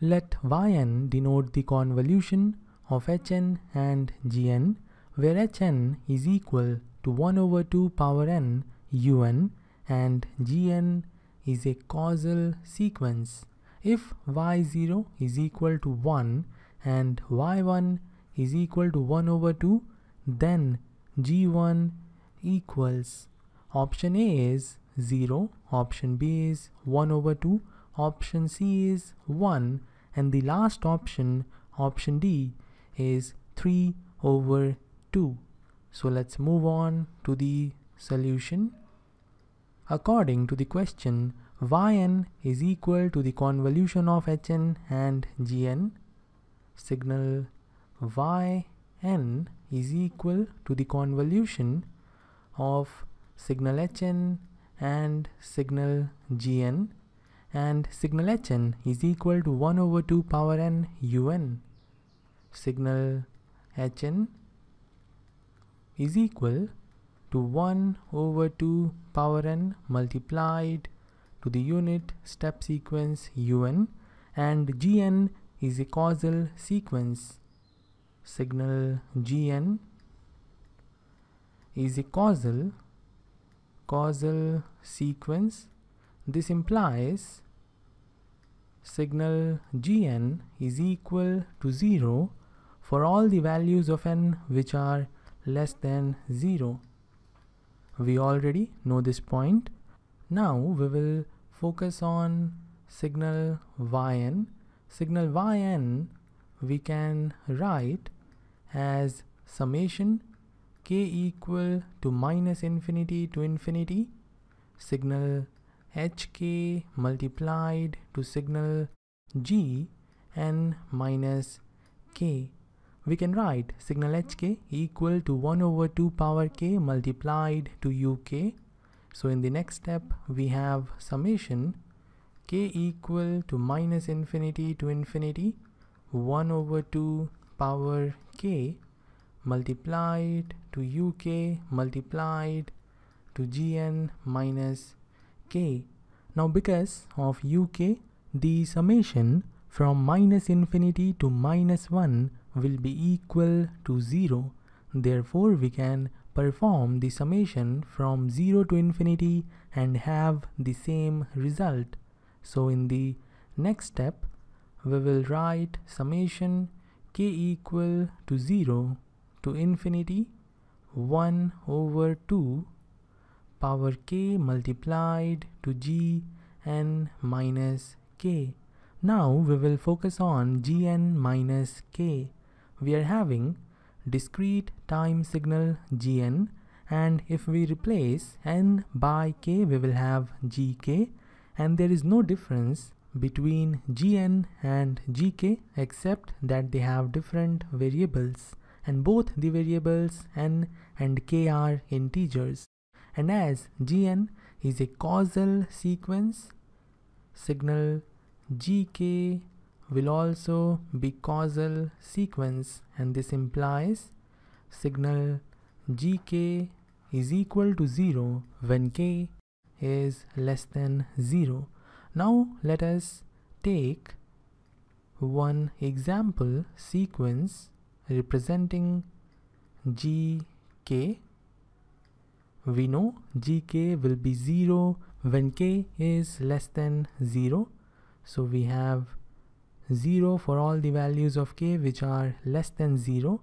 Let yn denote the convolution of hn and gn, where hn is equal to 1 over 2 power n un and gn is a causal sequence. If y0 is equal to 1 and y1 is equal to 1 over 2, then g1 equals, option A is 0, option B is 1 over 2, option C is 1, and the last option, option D, is 3 over 2. So let's move on to the solution. According to the question, yn is equal to the convolution of hn and gn. Signal yn is equal to the convolution of signal hn and signal gn, and signal hn is equal to 1 over 2 power n un. Signal hn is equal to 1 over 2 power n multiplied to the unit step sequence un, and gn is a causal sequence. Signal gn is a causal sequence. This implies signal gn is equal to 0 for all the values of n which are less than 0. We already know this point. Now we will focus on signal yn. Signal yn we can write as summation k equal to minus infinity to infinity, signal hk multiplied to signal g n minus k. We can write signal hk equal to 1 over 2 power k multiplied to uk. So in the next step we have summation k equal to minus infinity to infinity 1 over 2 power k multiplied to uk multiplied to gn minus k. Now because of uk, the summation from minus infinity to minus 1 will be equal to 0. Therefore we can perform the summation from 0 to infinity and have the same result. So in the next step we will write summation k equal to 0 to infinity 1 over 2 power k multiplied to g n minus k. Now we will focus on g n minus k. We are having discrete time signal gn, and if we replace n by k we will have gk, and there is no difference between gn and gk except that they have different variables, and both the variables n and k are integers. And as gn is a causal sequence, signal gk will also be causal sequence, and this implies signal gk is equal to 0 when k is less than 0. Now let us take one example sequence representing gk. We know gk will be 0 when k is less than 0. So we have 0 for all the values of k which are less than 0,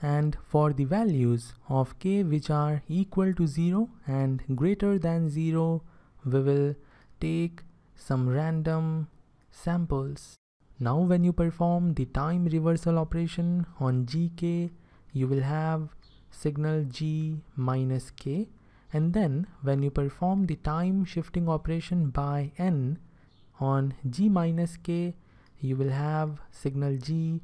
and for the values of k which are equal to 0 and greater than 0 we will take some random samples. Now when you perform the time reversal operation on gk you will have signal g minus k, and then when you perform the time shifting operation by n on g minus k you will have signal g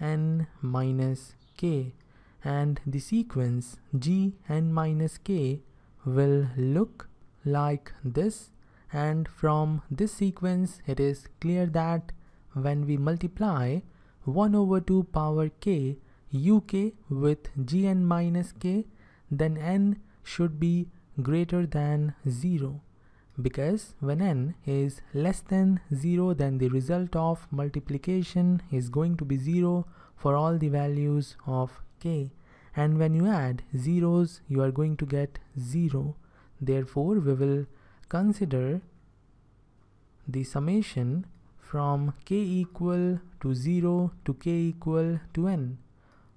n minus k, and the sequence g n minus k will look like this. And from this sequence it is clear that when we multiply 1 over 2 power k uk with gn minus k, then n should be greater than 0, because when n is less than 0, then the result of multiplication is going to be 0 for all the values of k, and when you add zeros you are going to get 0. Therefore we will consider the summation from k equal to 0 to k equal to n.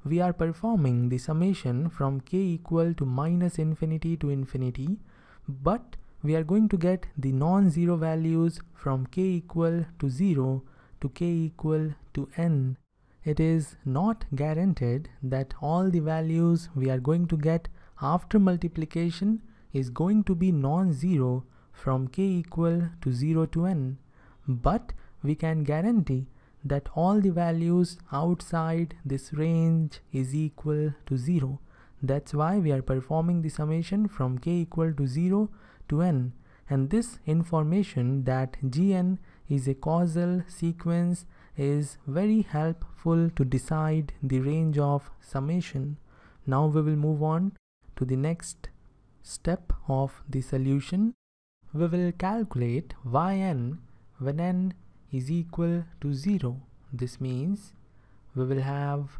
We are performing the summation from k equal to minus infinity to infinity, but we are going to get the non-zero values from k equal to 0 to k equal to n. It is not guaranteed that all the values we are going to get after multiplication is going to be non-zero from k equal to 0 to n, but we can guarantee that all the values outside this range is equal to 0. That's why we are performing the summation from k equal to 0 to n, and this information that Gn is a causal sequence is very helpful to decide the range of summation. Now we will move on to the next step of the solution. We will calculate yn when n is equal to 0. This means we will have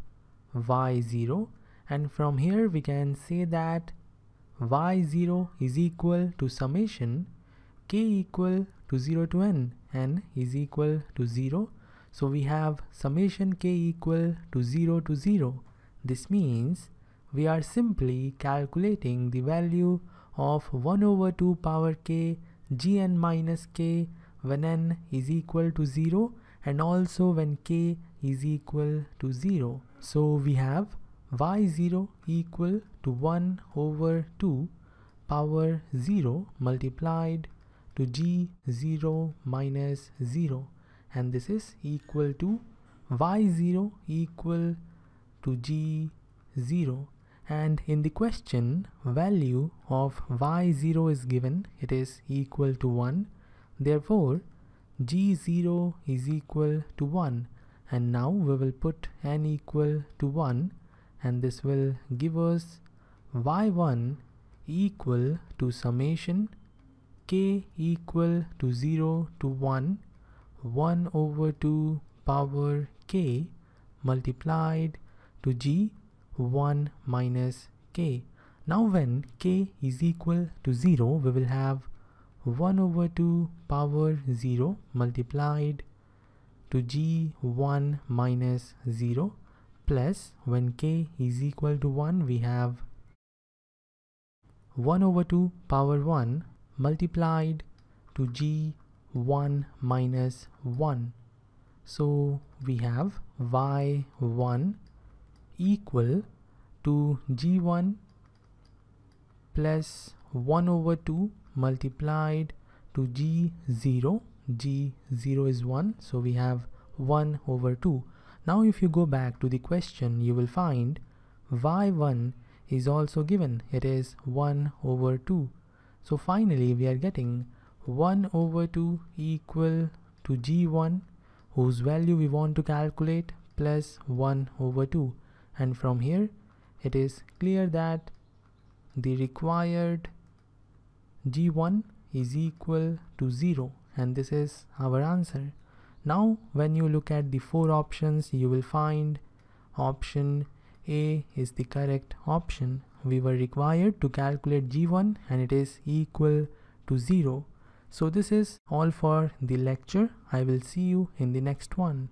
y0, and from here we can say that y0 is equal to summation k equal to 0 to n is equal to 0. So we have summation k equal to 0 to 0. This means we are simply calculating the value of 1 over 2 power k gn minus k when n is equal to 0 and also when k is equal to 0. So we have y0 equal to 1 over 2 power 0 multiplied to g0 minus 0, and this is equal to y0 equal to g0, and in the question value of y0 is given, it is equal to 1. Therefore g0 is equal to 1, and now we will put n equal to 1, and this will give us y1 equal to summation k equal to 0 to 1 over 2 power k multiplied to g1 minus k. Now when k is equal to 0, we will have 1 over 2 power 0 multiplied to g1 minus 0, plus when k is equal to 1 we have 1 over 2 power 1 multiplied to g1 minus 1. So we have y1 equal to g1 plus 1 over 2 multiplied to g0. g0 is 1, so we have 1 over 2. Now if you go back to the question, you will find y1 is also given, it is 1 over 2. So finally we are getting 1 over 2 equal to g1, whose value we want to calculate, plus 1 over 2, and from here it is clear that the required g1 is equal to 0, and this is our answer. Now when you look at the 4 options, you will find option A is the correct option. We were required to calculate g1 and it is equal to 0. So this is all for the lecture. I will see you in the next one.